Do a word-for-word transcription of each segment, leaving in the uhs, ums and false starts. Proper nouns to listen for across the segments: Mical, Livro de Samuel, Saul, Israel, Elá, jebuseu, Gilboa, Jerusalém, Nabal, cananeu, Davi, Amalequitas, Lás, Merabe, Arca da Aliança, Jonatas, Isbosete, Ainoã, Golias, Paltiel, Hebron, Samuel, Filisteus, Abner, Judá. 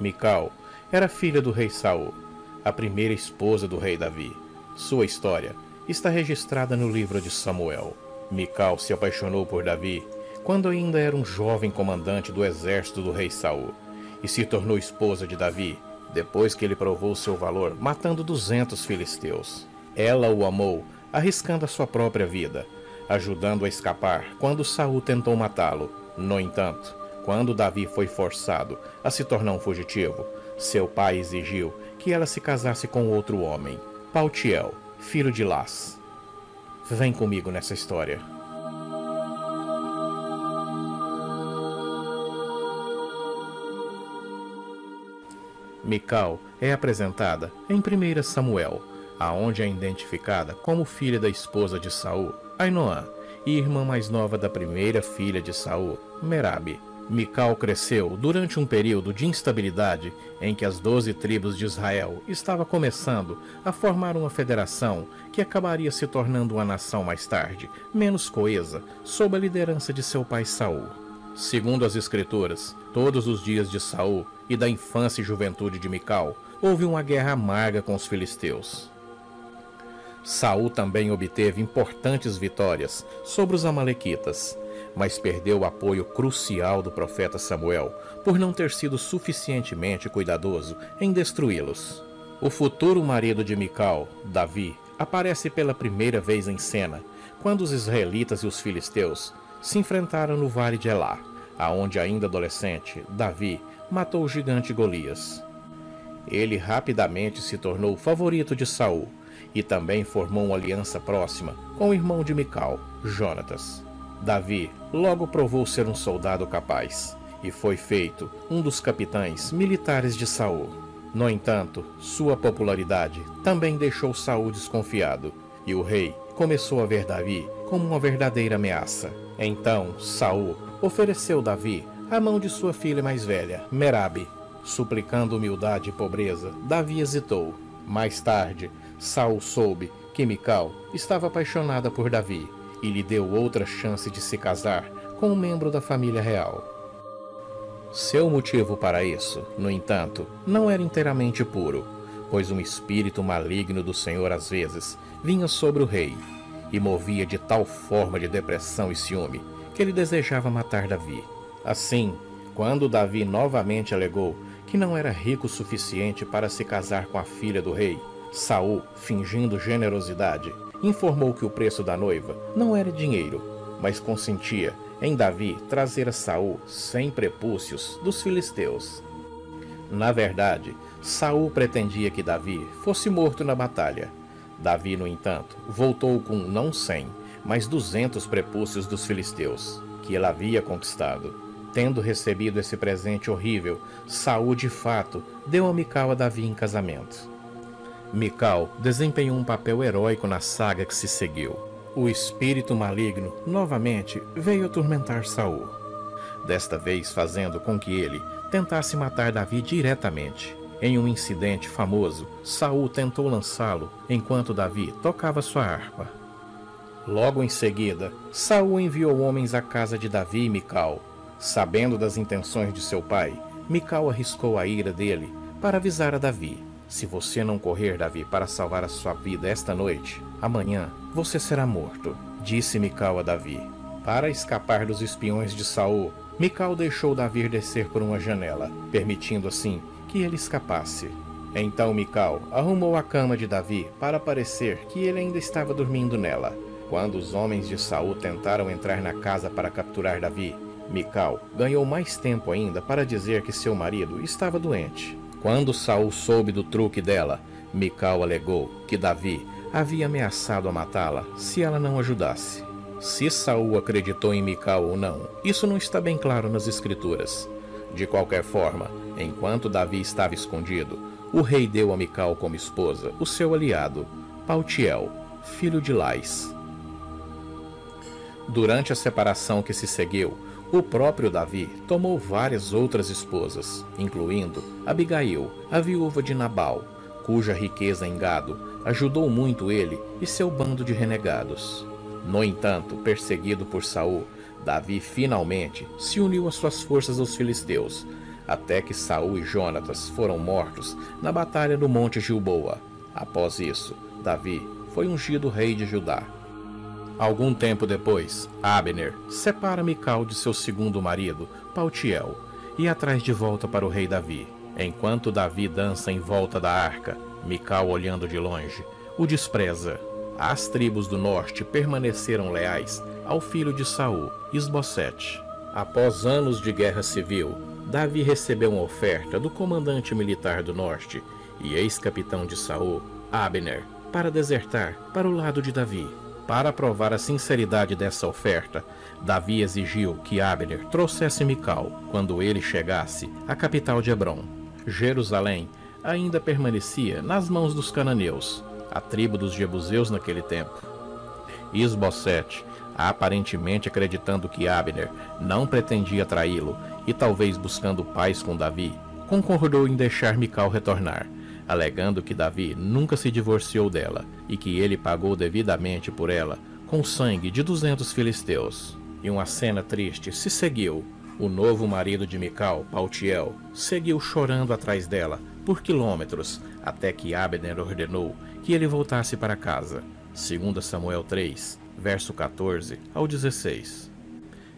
Mical era filha do rei Saul, a primeira esposa do rei Davi. Sua história está registrada no livro de Samuel. Mical se apaixonou por Davi quando ainda era um jovem comandante do exército do rei Saul e se tornou esposa de Davi depois que ele provou seu valor matando duzentos filisteus. Ela o amou, arriscando a sua própria vida, ajudando a escapar quando Saul tentou matá-lo. No entanto, quando Davi foi forçado a se tornar um fugitivo, seu pai exigiu que ela se casasse com outro homem, Paltiel, filho de Lás. Vem comigo nessa história. Mical é apresentada em primeiro Samuel, aonde é identificada como filha da esposa de Saul, Ainoã, e irmã mais nova da primeira filha de Saul, Merabe. Mical cresceu durante um período de instabilidade em que as doze tribos de Israel estavam começando a formar uma federação que acabaria se tornando uma nação mais tarde, menos coesa, sob a liderança de seu pai Saul. Segundo as escrituras, todos os dias de Saul e da infância e juventude de Mical, houve uma guerra amarga com os filisteus. Saul também obteve importantes vitórias sobre os amalequitas, mas perdeu o apoio crucial do profeta Samuel por não ter sido suficientemente cuidadoso em destruí-los. O futuro marido de Mical, Davi, aparece pela primeira vez em cena quando os israelitas e os filisteus se enfrentaram no vale de Elá, aonde ainda adolescente, Davi matou o gigante Golias. Ele rapidamente se tornou o favorito de Saul e também formou uma aliança próxima com o irmão de Mical, Jonatas. Davi logo provou ser um soldado capaz e foi feito um dos capitães militares de Saul. No entanto, sua popularidade também deixou Saul desconfiado e o rei começou a ver Davi como uma verdadeira ameaça. Então, Saul ofereceu Davi a mão de sua filha mais velha, Merabe. Suplicando humildade e pobreza, Davi hesitou. Mais tarde, Saul soube que Mical estava apaixonada por Davi e lhe deu outra chance de se casar com um membro da família real. Seu motivo para isso, no entanto, não era inteiramente puro, pois um espírito maligno do Senhor às vezes vinha sobre o rei e movia de tal forma de depressão e ciúme que ele desejava matar Davi. Assim, quando Davi novamente alegou que não era rico o suficiente para se casar com a filha do rei, Saul, fingindo generosidade, informou que o preço da noiva não era dinheiro, mas consentia em Davi trazer a Saul cem prepúcios dos filisteus. Na verdade, Saul pretendia que Davi fosse morto na batalha. Davi, no entanto, voltou com não cem, mas duzentos prepúcios dos filisteus, que ele havia conquistado. Tendo recebido esse presente horrível, Saul de fato deu a Mical a Davi em casamento. Mical desempenhou um papel heróico na saga que se seguiu. O espírito maligno novamente veio atormentar Saul, desta vez fazendo com que ele tentasse matar Davi diretamente. Em um incidente famoso, Saul tentou lançá-lo enquanto Davi tocava sua harpa. Logo em seguida, Saul enviou homens à casa de Davi e Mical. Sabendo das intenções de seu pai, Mical arriscou a ira dele para avisar a Davi: se você não correr, Davi, para salvar a sua vida esta noite, amanhã você será morto, disse Mical a Davi. Para escapar dos espiões de Saul, Mical deixou Davi descer por uma janela, permitindo assim que ele escapasse. Então Mical arrumou a cama de Davi para parecer que ele ainda estava dormindo nela. Quando os homens de Saul tentaram entrar na casa para capturar Davi, Mical ganhou mais tempo ainda para dizer que seu marido estava doente. Quando Saul soube do truque dela, Mical alegou que Davi havia ameaçado a matá-la se ela não ajudasse. Se Saul acreditou em Mical ou não, isso não está bem claro nas escrituras. De qualquer forma, enquanto Davi estava escondido, o rei deu a Mical como esposa o seu aliado, Paltiel, filho de Lás. Durante a separação que se seguiu, o próprio Davi tomou várias outras esposas, incluindo Abigail, a viúva de Nabal, cuja riqueza em gado ajudou muito ele e seu bando de renegados. No entanto, perseguido por Saul, Davi finalmente se uniu às suas forças aos filisteus, até que Saul e Jonatas foram mortos na batalha do Monte Gilboa. Após isso, Davi foi ungido rei de Judá. Algum tempo depois, Abner separa Mical de seu segundo marido, Paltiel, e a traz de volta para o rei Davi. Enquanto Davi dança em volta da arca, Mical, olhando de longe, o despreza. As tribos do norte permaneceram leais ao filho de Saul, Isbosete. Após anos de guerra civil, Davi recebeu uma oferta do comandante militar do norte e ex-capitão de Saul, Abner, para desertar para o lado de Davi. Para provar a sinceridade dessa oferta, Davi exigiu que Abner trouxesse Mical quando ele chegasse à capital de Hebron. Jerusalém ainda permanecia nas mãos dos cananeus, a tribo dos jebuseus naquele tempo. Isbosete, aparentemente acreditando que Abner não pretendia traí-lo e talvez buscando paz com Davi, concordou em deixar Mical retornar, alegando que Davi nunca se divorciou dela e que ele pagou devidamente por ela com sangue de duzentos filisteus. E uma cena triste se seguiu. O novo marido de Mical, Paltiel, seguiu chorando atrás dela por quilômetros, até que Abner ordenou que ele voltasse para casa. Segundo Samuel três, verso quatorze ao dezesseis.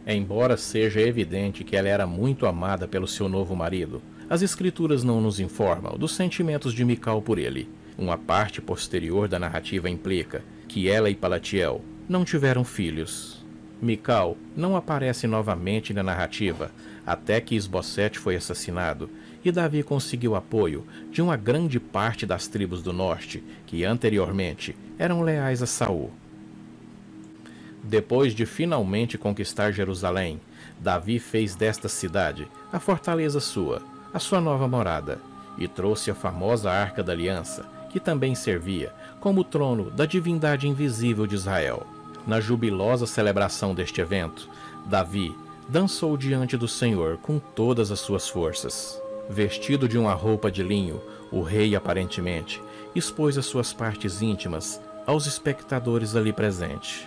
Embora seja evidente que ela era muito amada pelo seu novo marido, as escrituras não nos informam dos sentimentos de Mical por ele. Uma parte posterior da narrativa implica que ela e Paltiel não tiveram filhos. Mical não aparece novamente na narrativa até que Isbosete foi assassinado e Davi conseguiu apoio de uma grande parte das tribos do norte que anteriormente eram leais a Saul. Depois de finalmente conquistar Jerusalém, Davi fez desta cidade a fortaleza sua, a sua nova morada, e trouxe a famosa Arca da Aliança, que também servia como trono da divindade invisível de Israel. Na jubilosa celebração deste evento, Davi dançou diante do Senhor com todas as suas forças. Vestido de uma roupa de linho, o rei aparentemente expôs as suas partes íntimas aos espectadores ali presentes.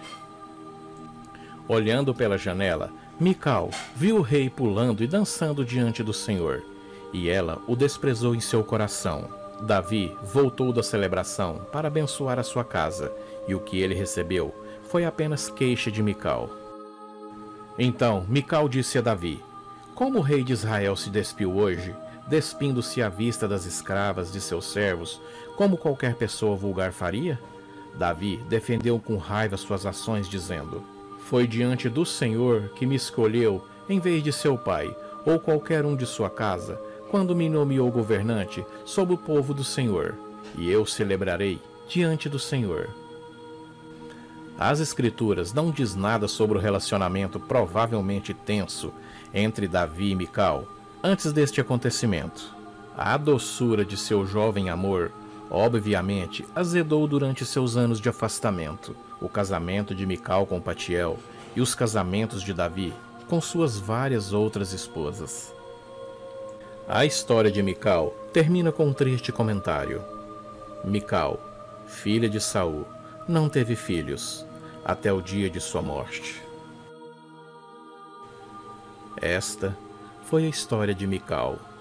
Olhando pela janela, Mical viu o rei pulando e dançando diante do Senhor, e ela o desprezou em seu coração. Davi voltou da celebração para abençoar a sua casa, e o que ele recebeu foi apenas queixa de Mical. Então Mical disse a Davi: como o rei de Israel se despiu hoje, despindo-se à vista das escravas de seus servos, como qualquer pessoa vulgar faria? Davi defendeu com raiva suas ações, dizendo: foi diante do Senhor que me escolheu em vez de seu pai, ou qualquer um de sua casa, quando me nomeou governante sobre o povo do Senhor, e eu celebrarei diante do Senhor. As escrituras não diz nada sobre o relacionamento provavelmente tenso entre Davi e Mical antes deste acontecimento. A doçura de seu jovem amor obviamente azedou durante seus anos de afastamento. O casamento de Mical com Paltiel e os casamentos de Davi com suas várias outras esposas. A história de Mical termina com um triste comentário. Mical, filha de Saul, não teve filhos até o dia de sua morte. Esta foi a história de Mical.